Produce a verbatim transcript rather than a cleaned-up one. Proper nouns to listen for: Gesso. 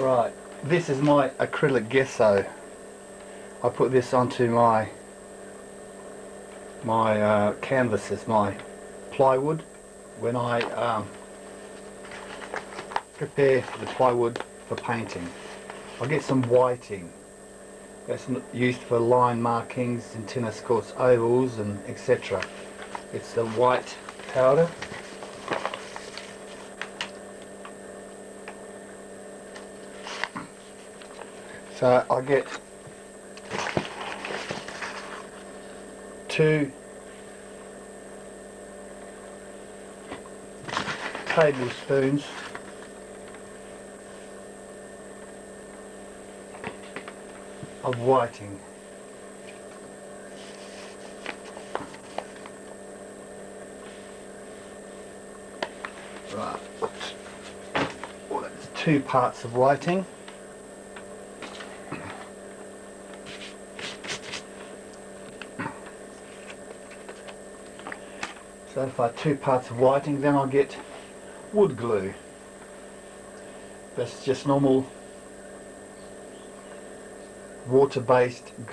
Right, this is my acrylic gesso. I put this onto my my uh, canvases, my plywood. When I um, prepare the plywood for painting, I get some whiting. That's used for line markings and tennis courts ovals and et cetera. It's the white powder. So I get two tablespoons of whiting. Right, oops. Well, that's two parts of whiting. So if I have two parts of whiting, then I'll get wood glue. That's just normal water-based glue.